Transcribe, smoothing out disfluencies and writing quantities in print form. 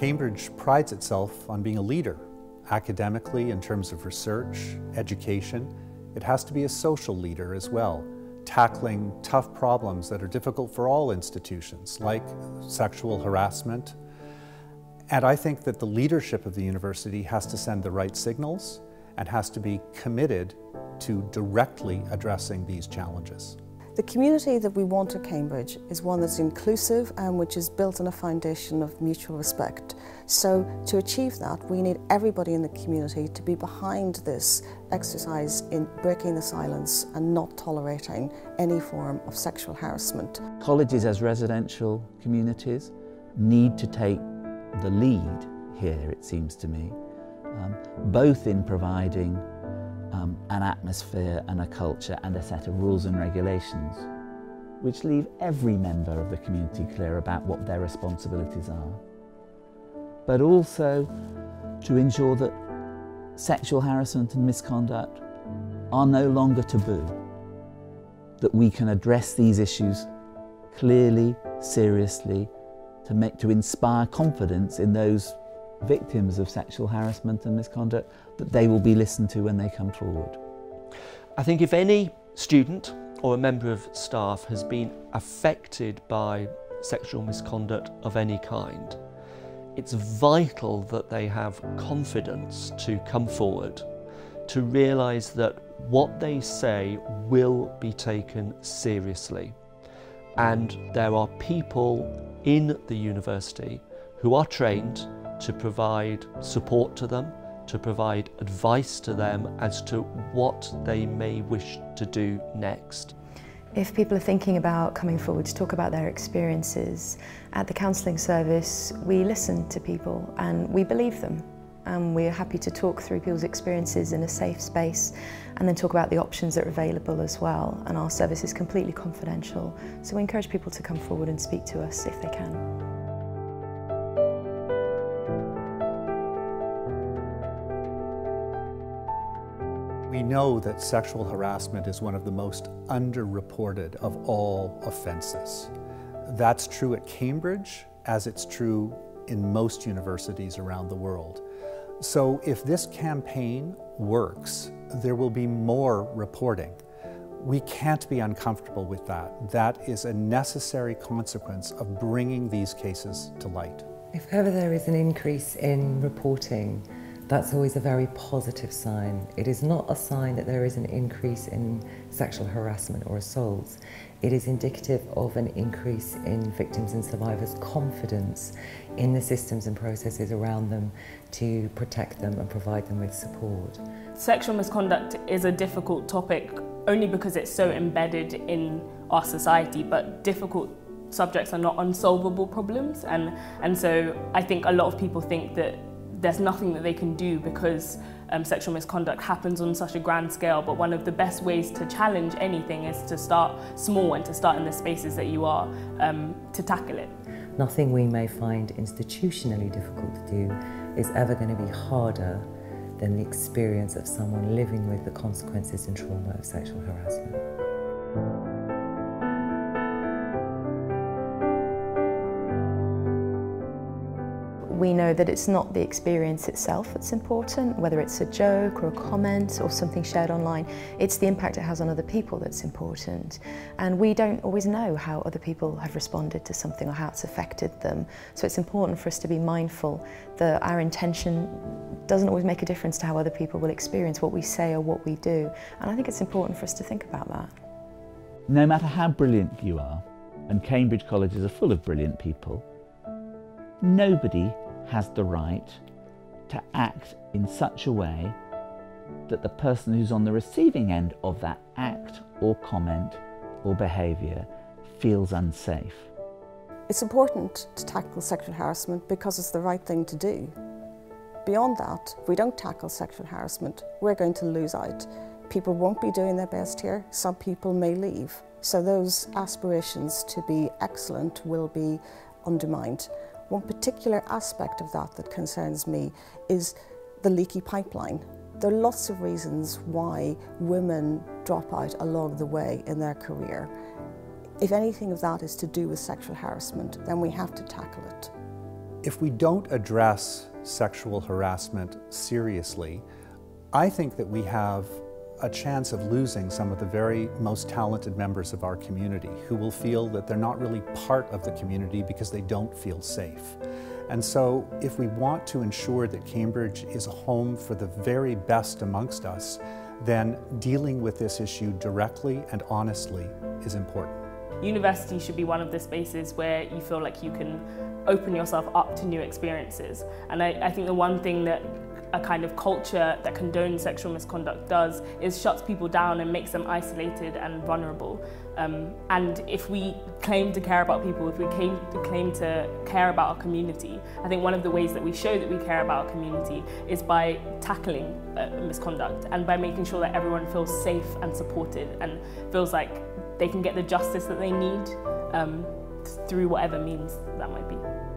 Cambridge prides itself on being a leader, academically in terms of research, education. It has to be a social leader as well, tackling tough problems that are difficult for all institutions, like sexual harassment. And I think that the leadership of the university has to send the right signals and has to be committed to directly addressing these challenges. The community that we want at Cambridge is one that's inclusive and which is built on a foundation of mutual respect. So to achieve that, we need everybody in the community to be behind this exercise in breaking the silence and not tolerating any form of sexual harassment. Colleges as residential communities need to take the lead here, it seems to me, both in providing an atmosphere and a culture and a set of rules and regulations which leave every member of the community clear about what their responsibilities are, but also to ensure that sexual harassment and misconduct are no longer taboo, that we can address these issues clearly, seriously, to inspire confidence in those victims of sexual harassment and misconduct, that they will be listened to when they come forward. I think if any student or a member of staff has been affected by sexual misconduct of any kind, it's vital that they have confidence to come forward, to realise that what they say will be taken seriously. And there are people in the university who are trained to provide support to them, to provide advice to them as to what they may wish to do next. If people are thinking about coming forward to talk about their experiences, at the counselling service we listen to people and we believe them, and we're happy to talk through people's experiences in a safe space and then talk about the options that are available as well, and our service is completely confidential, so we encourage people to come forward and speak to us if they can. We know that sexual harassment is one of the most underreported of all offences. That's true at Cambridge, as it's true in most universities around the world. So if this campaign works, there will be more reporting. We can't be uncomfortable with that. That is a necessary consequence of bringing these cases to light. If ever there is an increase in reporting, that's always a very positive sign. It is not a sign that there is an increase in sexual harassment or assaults. It is indicative of an increase in victims' and survivors' confidence in the systems and processes around them to protect them and provide them with support. Sexual misconduct is a difficult topic only because it's so embedded in our society, but difficult subjects are not unsolvable problems, and so I think a lot of people think that there's nothing that they can do because sexual misconduct happens on such a grand scale, but one of the best ways to challenge anything is to start small and to start in the spaces that you are to tackle it. Nothing we may find institutionally difficult to do is ever going to be harder than the experience of someone living with the consequences and trauma of sexual harassment. We know that it's not the experience itself that's important, whether it's a joke or a comment or something shared online, it's the impact it has on other people that's important. And we don't always know how other people have responded to something or how it's affected them. So it's important for us to be mindful that our intention doesn't always make a difference to how other people will experience what we say or what we do. And I think it's important for us to think about that. No matter how brilliant you are, and Cambridge colleges are full of brilliant people, nobody has the right to act in such a way that the person who's on the receiving end of that act or comment or behaviour feels unsafe. It's important to tackle sexual harassment because it's the right thing to do. Beyond that, if we don't tackle sexual harassment, we're going to lose out. People won't be doing their best here. Some people may leave. So those aspirations to be excellent will be undermined. One particular aspect of that that concerns me is the leaky pipeline. There are lots of reasons why women drop out along the way in their career. If anything of that is to do with sexual harassment, then we have to tackle it. If we don't address sexual harassment seriously, I think that we have a chance of losing some of the very most talented members of our community who will feel that they're not really part of the community because they don't feel safe. And so if we want to ensure that Cambridge is a home for the very best amongst us, then dealing with this issue directly and honestly is important. University should be one of the spaces where you feel like you can open yourself up to new experiences. And I think the one thing that a kind of culture that condones sexual misconduct does is shuts people down and makes them isolated and vulnerable. And if we claim to care about people, if we claim to care about our community, I think one of the ways that we show that we care about our community is by tackling misconduct and by making sure that everyone feels safe and supported and feels like they can get the justice that they need through whatever means that might be.